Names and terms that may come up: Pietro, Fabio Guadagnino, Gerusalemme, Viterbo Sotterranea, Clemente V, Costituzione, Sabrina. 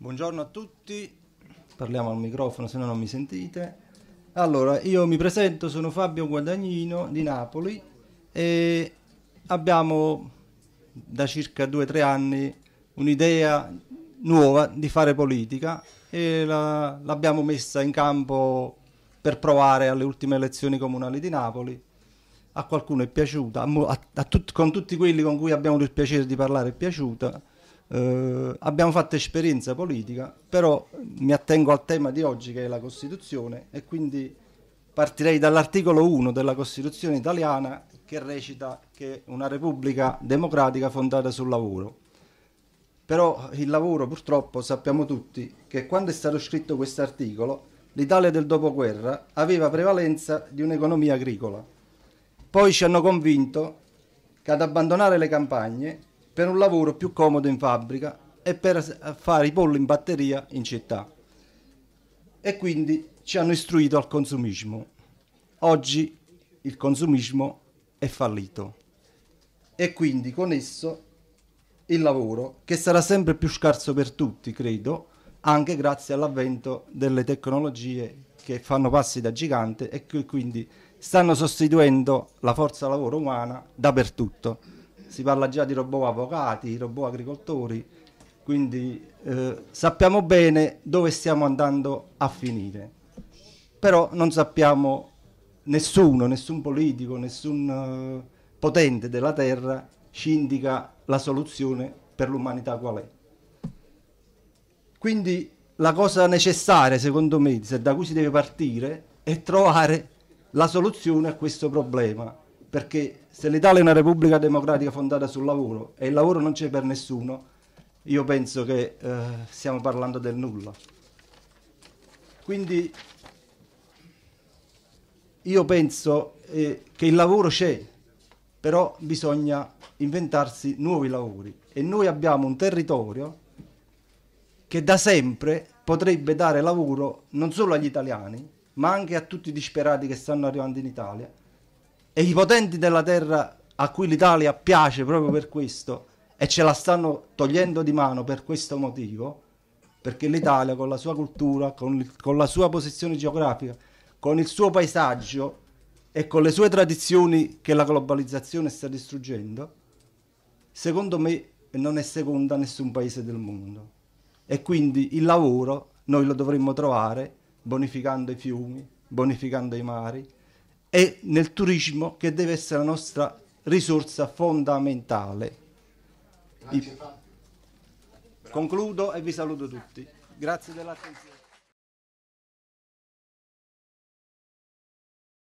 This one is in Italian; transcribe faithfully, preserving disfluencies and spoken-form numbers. Buongiorno a tutti, parliamo al microfono se no non mi sentite. Allora, io mi presento, sono Fabio Guadagnino di Napoli e abbiamo da circa due tre anni un'idea nuova di fare politica e l'abbiamo messa in campo per provare alle ultime elezioni comunali di Napoli. A qualcuno è piaciuta, a, a tut, con tutti quelli con cui abbiamo avuto il piacere di parlare è piaciuta. Eh, abbiamo fatto esperienza politica, però mi attengo al tema di oggi che è la Costituzione e quindi partirei dall'articolo uno della Costituzione italiana che recita che è una repubblica democratica fondata sul lavoro. Però il lavoro purtroppo sappiamo tutti che quando è stato scritto questo articolo l'Italia del dopoguerra aveva prevalenza di un'economia agricola. Poi ci hanno convinto che ad abbandonare le campagne per un lavoro più comodo in fabbrica e per fare i polli in batteria in città. E quindi ci hanno istruito al consumismo. Oggi il consumismo è fallito e quindi con esso il lavoro, che sarà sempre più scarso per tutti, credo, anche grazie all'avvento delle tecnologie che fanno passi da gigante e che quindi stanno sostituendo la forza lavoro umana dappertutto. Si parla già di robot avvocati, robot agricoltori, quindi eh, sappiamo bene dove stiamo andando a finire. Però non sappiamo, nessuno, nessun politico, nessun eh, potente della terra ci indica la soluzione per l'umanità qual è. Quindi la cosa necessaria, secondo me, da cui si deve partire è trovare la soluzione a questo problema. Perché se l'Italia è una repubblica democratica fondata sul lavoro e il lavoro non c'è per nessuno, io penso che eh, stiamo parlando del nulla. Quindi io penso eh, che il lavoro c'è, però bisogna inventarsi nuovi lavori. E noi abbiamo un territorio che da sempre potrebbe dare lavoro non solo agli italiani, ma anche a tutti i disperati che stanno arrivando in Italia. E i potenti della terra a cui l'Italia piace proprio per questo e ce la stanno togliendo di mano per questo motivo, perché l'Italia con la sua cultura, con, il, con la sua posizione geografica, con il suo paesaggio e con le sue tradizioni che la globalizzazione sta distruggendo, secondo me non è seconda a nessun paese del mondo. E quindi il lavoro noi lo dovremmo trovare bonificando i fiumi, bonificando i mari, e nel turismo che deve essere la nostra risorsa fondamentale. Grazie. Concludo e vi saluto tutti. Grazie dell'attenzione.